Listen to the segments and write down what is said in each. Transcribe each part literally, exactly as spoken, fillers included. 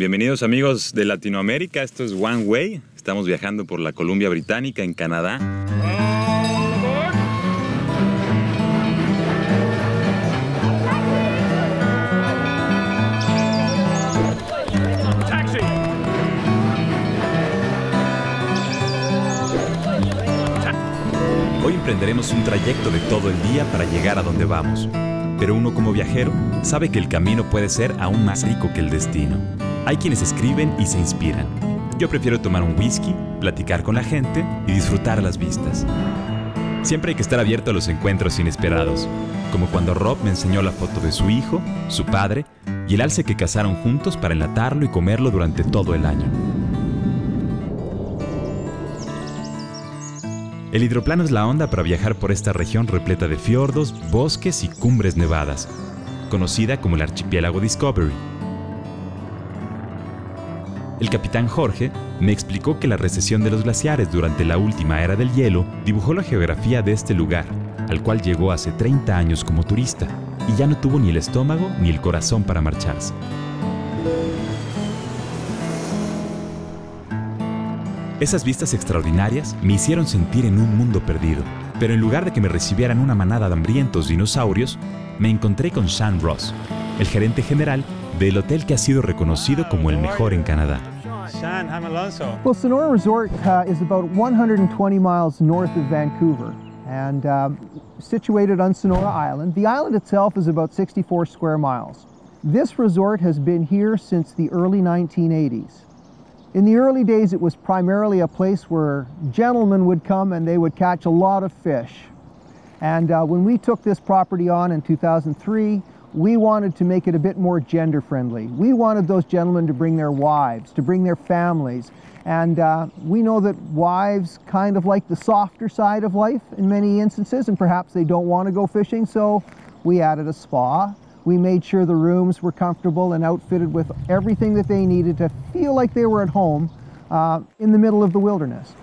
Bienvenidos amigos de Latinoamérica, esto es One Way. Estamos viajando por la Columbia Británica en Canadá. Hoy emprenderemos un trayecto de todo el día para llegar a donde vamos. Pero uno como viajero sabe que el camino puede ser aún más rico que el destino. Hay quienes escriben y se inspiran. Yo prefiero tomar un whisky, platicar con la gente y disfrutar las vistas. Siempre hay que estar abierto a los encuentros inesperados, como cuando Rob me enseñó la foto de su hijo, su padre y el alce que cazaron juntos para enlatarlo y comerlo durante todo el año. El hidroplano es la onda para viajar por esta región repleta de fiordos, bosques y cumbres nevadas, conocida como el archipiélago Discovery. El capitán Jorge me explicó que la recesión de los glaciares durante la última era del hielo dibujó la geografía de este lugar, al cual llegó hace treinta años como turista, y ya no tuvo ni el estómago ni el corazón para marcharse. Esas vistas extraordinarias me hicieron sentir en un mundo perdido, pero en lugar de que me recibieran una manada de hambrientos dinosaurios, me encontré con Sean Ross, el gerente general del hotel que ha sido reconocido como el mejor en Canadá. Sean, I'm Alonso. Well, Sonora Resort uh, is about one hundred twenty miles north of Vancouver and uh, situated on Sonora Island. The island itself is about sixty-four square miles. This resort has been here since the early nineteen eighties. In the early days, it was primarily a place where gentlemen would come and they would catch a lot of fish. And uh, when we took this property on in two thousand three, we wanted to make it a bit more gender friendly. We wanted those gentlemen to bring their wives, to bring their families. And uh, we know that wives kind of like the softer side of life in many instances, and perhaps they don't want to go fishing, so we added a spa. We made sure the rooms were comfortable and outfitted with everything that they needed to feel like they were at home uh, in the middle of the wilderness.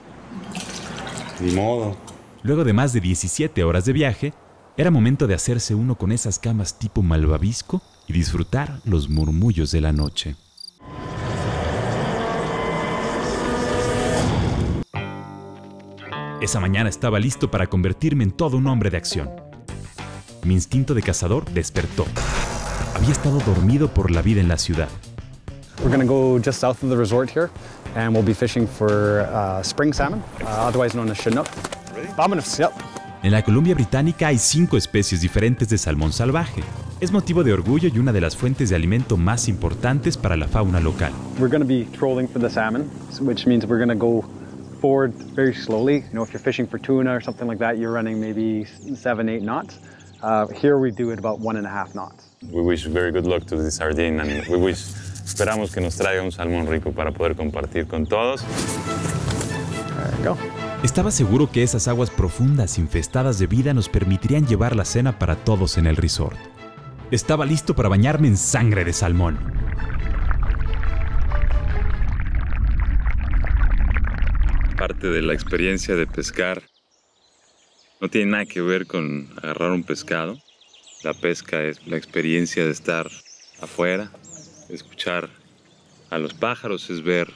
Ni modo. Luego de más de diecisiete horas de viaje, era momento de hacerse uno con esas camas tipo malvavisco y disfrutar los murmullos de la noche. Esa mañana estaba listo para convertirme en todo un hombre de acción. Mi instinto de cazador despertó. Había estado dormido por la vida en la ciudad. We're going to go just south of the resort here, and we'll be fishing for uh, spring salmon, uh, otherwise known as Chinook. Vámonos, yep. En la Columbia Británica hay cinco especies diferentes de salmón salvaje. Es motivo de orgullo y una de las fuentes de alimento más importantes para la fauna local. We're going to be trolling for the salmon, which means we're going to go forward very slowly. You know, if you're fishing for tuna or something like that, you're running maybe seven, eight knots. Uh, here we do it about one and a half knots. We wish very good luck to the sardine and we wish, esperamos que nos traiga un salmón rico para poder compartir con todos. There we go. Estaba seguro que esas aguas profundas infestadas de vida nos permitirían llevar la cena para todos en el resort. Estaba listo para bañarme en sangre de salmón. Parte de la experiencia de pescar no tiene nada que ver con agarrar un pescado. La pesca es la experiencia de estar afuera, escuchar a los pájaros, es ver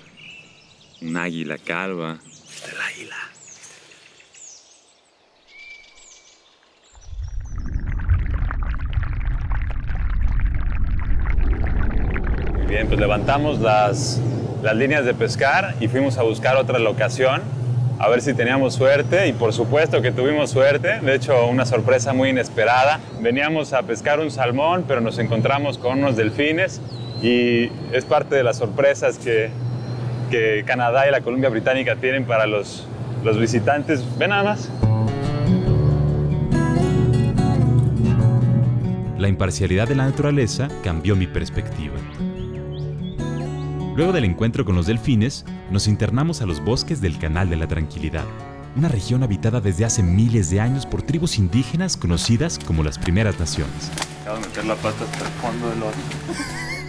un águila calva. ¿Viste el águila? Muy bien, pues levantamos las, las líneas de pescar y fuimos a buscar otra locación. A ver si teníamos suerte, y por supuesto que tuvimos suerte. De hecho, una sorpresa muy inesperada. Veníamos a pescar un salmón, pero nos encontramos con unos delfines, y es parte de las sorpresas que, que Canadá y la Columbia Británica tienen para los, los visitantes. Ven nada más. La imparcialidad de la naturaleza cambió mi perspectiva. Luego del encuentro con los delfines, nos internamos a los bosques del Canal de la Tranquilidad, una región habitada desde hace miles de años por tribus indígenas conocidas como las Primeras Naciones. Acabo de meter la pata hasta el fondo del horno.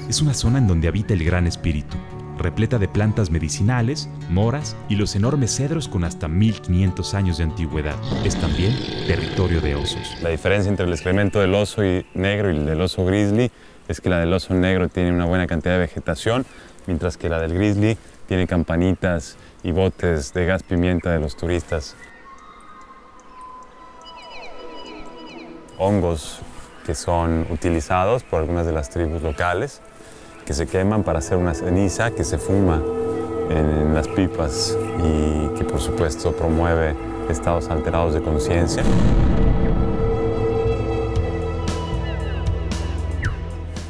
Es una zona en donde habita el Gran Espíritu, repleta de plantas medicinales, moras y los enormes cedros con hasta mil quinientos años de antigüedad. Es también territorio de osos. La diferencia entre el excremento del oso negro y el del oso grizzly es que la del oso negro tiene una buena cantidad de vegetación, mientras que la del grizzly tiene campanitas y botes de gas pimienta de los turistas. Hongos que son utilizados por algunas de las tribus locales, que se queman para hacer una ceniza que se fuma en las pipas y que por supuesto promueve estados alterados de conciencia.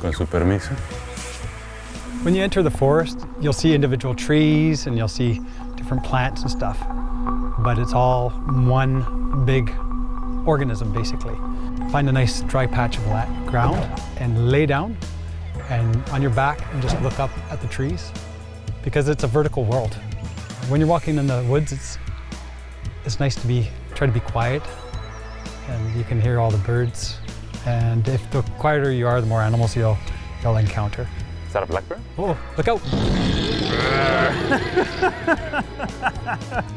Con su permiso. When you enter the forest, you'll see individual trees and you'll see different plants and stuff, but it's all one big organism basically. Find a nice dry patch of ground and lay down and on your back and just look up at the trees because it's a vertical world. When you're walking in the woods, it's, it's nice to be, try to be quiet and you can hear all the birds. And if the quieter you are, the more animals you'll, you'll encounter. Is that a blackbird? Oh, look out!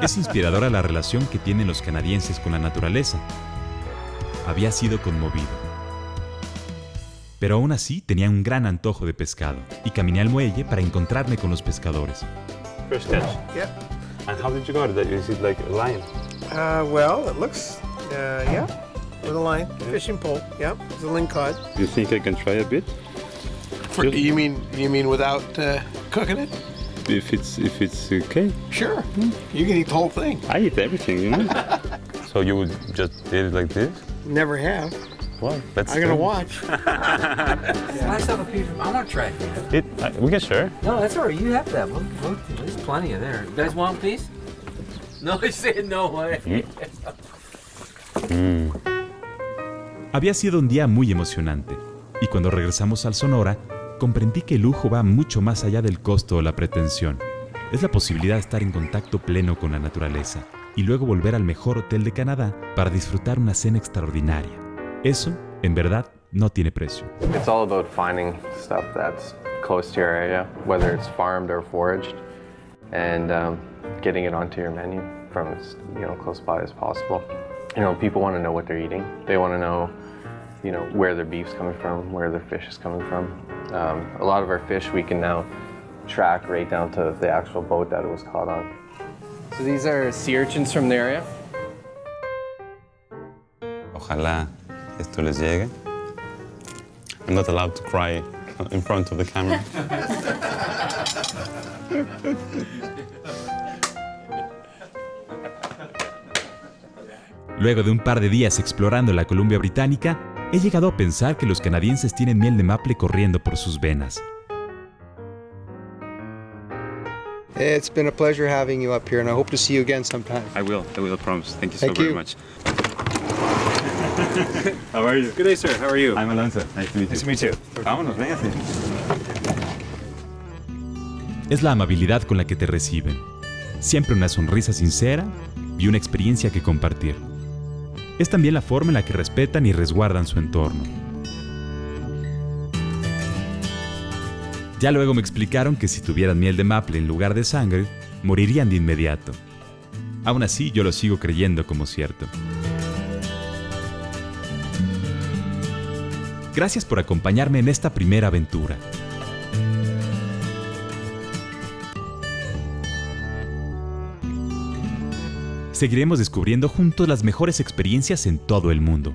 Es inspiradora la relación que tienen los canadienses con la naturaleza. Había sido conmovido. Pero aún así tenía un gran antojo de pescado y caminé al muelle para encontrarme con los pescadores. First catch. Yeah. And how did you guard that? Is it like a lion? Uh, well, it looks, uh, yeah, with a line, fishing pole. Yeah, it's a lingcod. You think I can try a bit? For, you mean, you mean without uh, cooking it? If it's, if it's okay. Sure. You can eat the whole thing. I eat everything, you know. So you would just eat it like this? Never have. Well, that's I'm gonna watch. Yeah. I have a piece of, I want to try it. It uh, we can share. No, that's all right. You have that. We'll, we'll, there's plenty of there. You guys want a piece? No, he said no way. Mm. Mm. Había sido un día muy emocionante y cuando regresamos al Sonora comprendí que el lujo va mucho más allá del costo o la pretensión. Es la posibilidad de estar en contacto pleno con la naturaleza y luego volver al mejor hotel de Canadá para disfrutar una cena extraordinaria. Eso, en verdad, no tiene precio. It's all about finding stuff that's close to your area, whether it's farmed or foraged, and um, getting it onto your menu from as you know close by as possible. You know, people want to know what they're eating. They want to know, you know, where their beef's coming from, where their fish is coming from. Um, a lot of our fish we can now track right down to the actual boat that it was caught on. So these are sea urchins from the area. Ojalá esto les llegue. I'm not allowed to cry in front of the camera. Luego de un par de días explorando la Columbia Británica, he llegado a pensar que los canadienses tienen miel de maple corriendo por sus venas. It's been a pleasure having you up here, and I hope to see you again sometime. I will. I will, promise. Thank you so Thank very you. much. How are you? Good day, sir. How are you? I'm Alonso. Nice to meet you. Nice to meet you. Vámonos, véngase. Es la amabilidad con la que te reciben. Siempre una sonrisa sincera y una experiencia que compartir. Es también la forma en la que respetan y resguardan su entorno. Ya luego me explicaron que si tuvieran miel de maple en lugar de sangre, morirían de inmediato. Aún así, yo lo sigo creyendo como cierto. Gracias por acompañarme en esta primera aventura. Seguiremos descubriendo juntos las mejores experiencias en todo el mundo.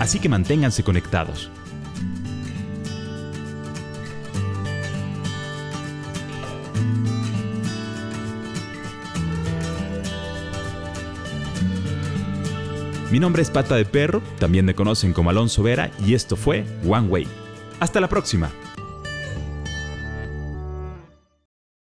Así que manténganse conectados. Mi nombre es Pata de Perro, también me conocen como Alonso Vera y esto fue One Way. ¡Hasta la próxima!